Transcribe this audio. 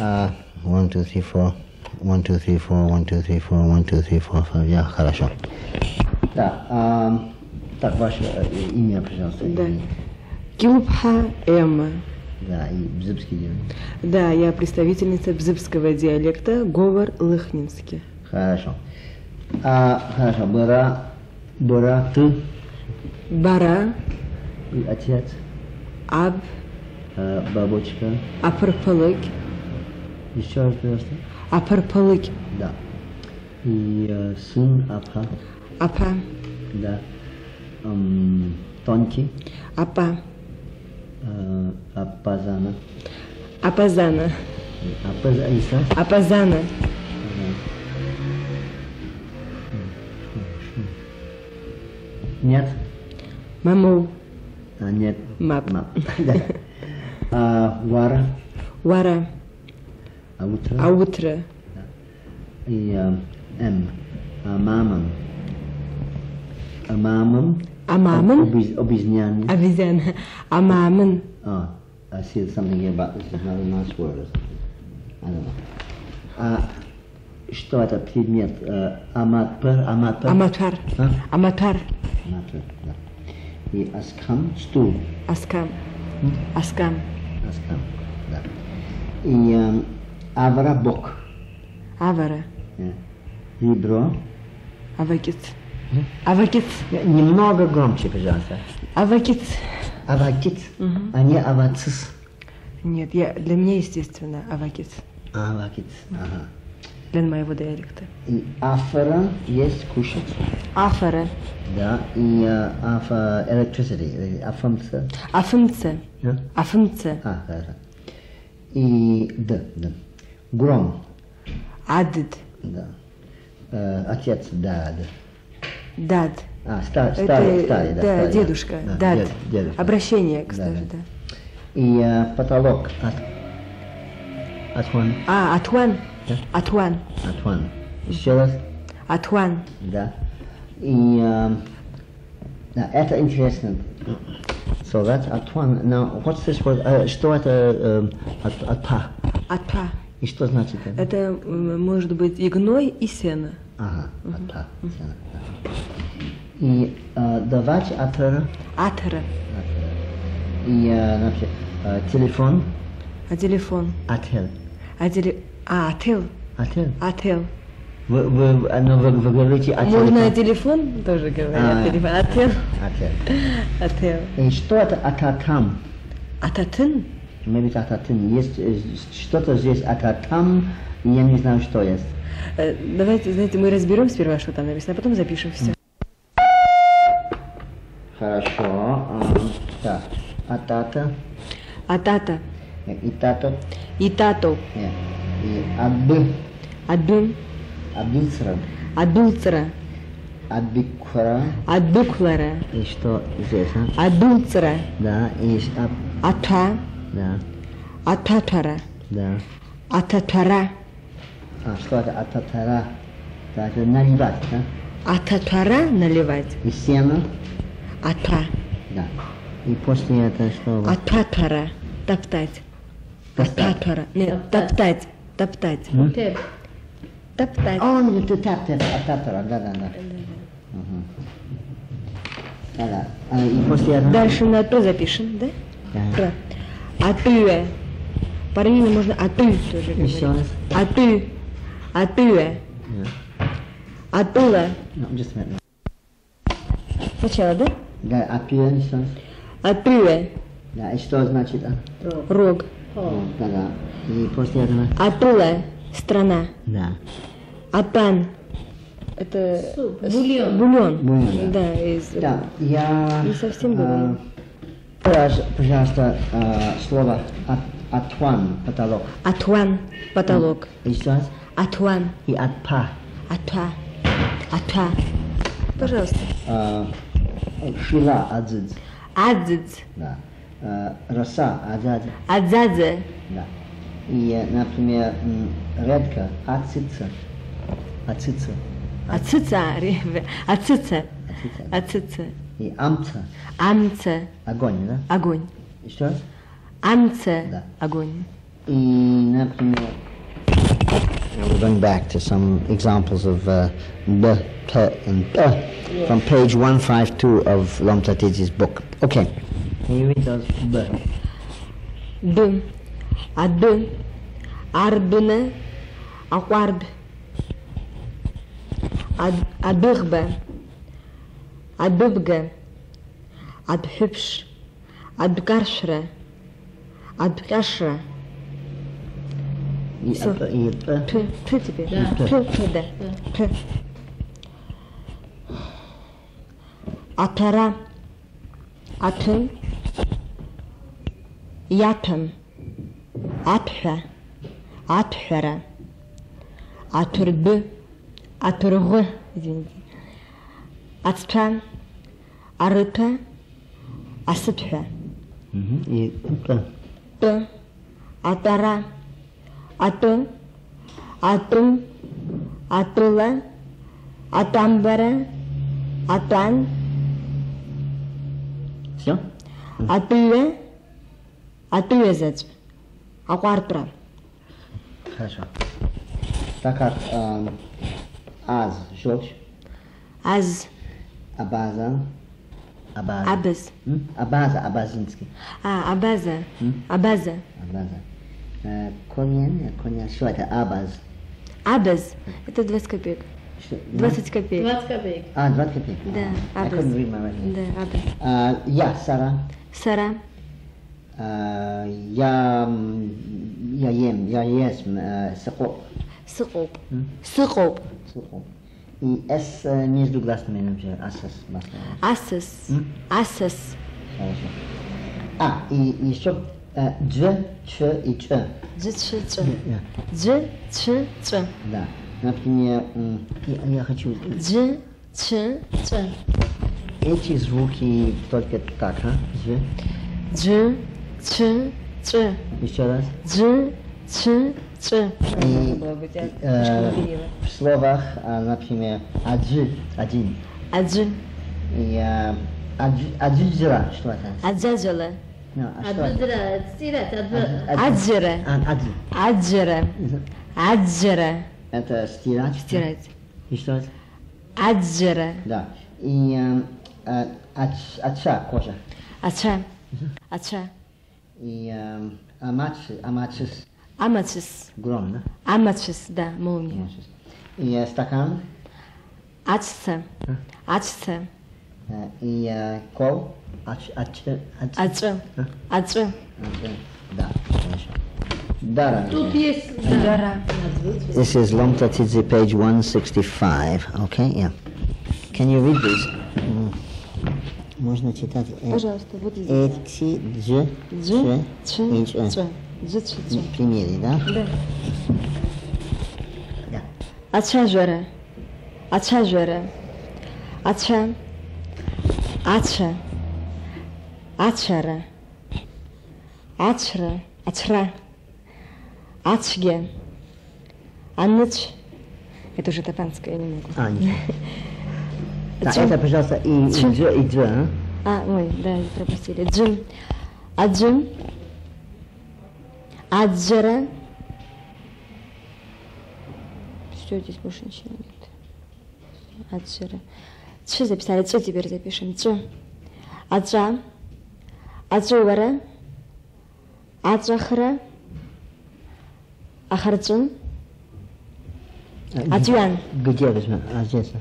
1, 2, 3, 4. 1, 2, 3, 4. 1, 2, 3, 4. 1, 2, 3, 4, 5. Я хорошо. Да. Так, ваше имя, пожалуйста. Да. Килупха Эмма. Да, и бзыбский диалект. Да, я представительница бзыбского диалекта, говор лыхнинский. Хорошо. Хорошо. Бара, ты? Бара. И отец? Аб. Бабочка. Апарпалык. Еще раз, пожалуйста. Апарпалык. Да. И сын апа. Апа. Да. Тонкий. Апа. Апазана. Апазана. Апазана. Нет. Маму. Нет. Мап. Вара. Вара. Аутра. Аутра. И М. Амамам. Амамам. Амаман. Обезьян. Обезьян. Амаман. Oh, I see something about this. It's not a nice word. I don't know. Что это предмет? Аматпар. Аматпар. Аматпар. Аматпар. Аматпар, да. И аскам. Стул. Аскам. Аскам. Аскам, да. И авара бок. Авара. Ребро. Авакит. Авакит. Немного громче, пожалуйста. Авакит. Авакит, а не авацис. Нет, для меня, естественно, авакит. Авакит, ага. Для моего диалекта. И афера есть кушать. Афера. Да, и афа electricity, афунце. Афунце. Афунце. А, хорошо. И да. Гром. Адд. Да. Отец, дад. Дад. А, старый, да. Да, дедушка, дад. Обращение, кстати, да. И потолок Атуан. А, Атуан. Атуан. Атуан. Еще раз. Атуан. Да. И это интересно. So that's Атуан. Now, what's this word? Что это Атпа? Атпа. И что значит это? Это может быть и гной, и сено. Ага, Атпа, сено. И давать атера. Атера. И вообще телефон. А телефон. Ател. А ател. Ател. Ател. Вы говорите о телефоне. Можно телефон тоже говорят. Ател. Ател. Ател. И что это ататам? Ататын. Может быть ататын. Есть что-то здесь ататам. Я не знаю, что есть. Давайте, знаете, мы разберем сперва, что там написано, а потом запишем все. Хорошо. Так. Атата. Атата. Итато. Итато. И адбы. Адбы. Адбылцера. Адбылцера. Адбыкхара. Адбыкхара. И что здесь? Адбылцера. Да. И ата. Да. Ататара. Да. Ататара. А что это ататара? Это наливать, да? Ататара наливать. И сено. Атра. Да. И после этого что? Ататара. Топтать. Ататара. Нет, топтать. Топтать. Топтать. Он это топтать. Ататара. Да. Да. И после этого? Дальше на то запишем, да? Да. Атуэ. Параллельно можно атуэ тоже говорить. Еще раз. Атуэ. Атуэ. Атула. Сначала, да? Да, апюэ что? Апюэ. Да, и что значит? Рог. Да. И после этого? Атула. Страна. Да. Атан. Это бульон. Бульон. Да, из... Да, я... Не совсем бульон. Пожалуйста, слово атуан, потолок. Атуан, потолок. И что? Атуан. И атпа. Атпа. Атпа. Пожалуйста. Шила адзидз. Адзидз. Да. Роса адзадзе. Адзадзе. Да. И, например, редко ацица. Ацица. Ацица. Ацица. Ацица. И амца. Амца. Огонь, да? Огонь. Еще раз? Амца. Да. Огонь. Например. We're going back to some examples of b, t, and p from page 152 of Lom Tatezi's book. Okay. Can you read those? B. B. Ad. Arbne. Aquarb. Adurbe. Adubge. Adhipsh. Adkarshre. Adkashre. П теперь. П. Атара. Атын. Ятым. Атха. Атхара. Атурбы. Атургы. Извините. Ацтан. Арыта. Асытха. И Т. Т. Атара. Ату, атум, атула, атамбара, атан. Все? Атуе, атуезец, аквартра. Хорошо. Так как аз, желчь. Аз. Абаза. Абаз. Абаз. Абаза, абазинский. А, абаза. Абаза. Абаза. Коня, коня, что это? Абаз. Абаз. Это 20 копеек. 20 копеек. 20 копеек. А, 20 копеек. Да, абаз. Да, абаз. Я Сара. Сара. Я ем, я ем сыкоп. Сыкоп. Сыкоп. Сыкоп. И с между гласными, например, асас. Асас. Асас. Хорошо. А, и еще... Дж, ч и ч. Дж, ч, ч. Дж, ч, ч. Да. Например, я хочу... Дж, ч, ч. Эти звуки только так, а? Дж. Дж, ч, ч. Еще раз. Дж, ч, ч. В словах, например, аджи, один. Аджи. И аджиджила, что это? Аджиджила. Аджира, аджира, аджира, аджира. Это стирать? Стирать. И что это? Аджира. Да. И ача, кожа. Ача. Ача. И амачис. Амачис. Гром, да? Амачис, да, молния. И стакан? Ачса. Ачса. И кол? Ача. Ача. Да, хорошо. Дара. Тут есть дара. This is Lom Tatezi, page 165. Okay, yeah. Can you read this? Можно читать. Пожалуйста, вот здесь. Эти, дж, дж, дж, дж. Примеры, да? Да. Ача жора. Ача жора. Ача. Ача. Ачара, ачра, ачра, ачге, аныч. Это уже тапанское, я не могу. А, нет. Так, это, пожалуйста, и джа, а? Ой, да, пропустили. Джин, аджин, аджара. Все, здесь больше ничего нет. Аджара. Что записали? Что теперь запишем? Джо. Аджа. Аджувара, аджахра, ахарджун, аджуан. Где возьмем? А здесь?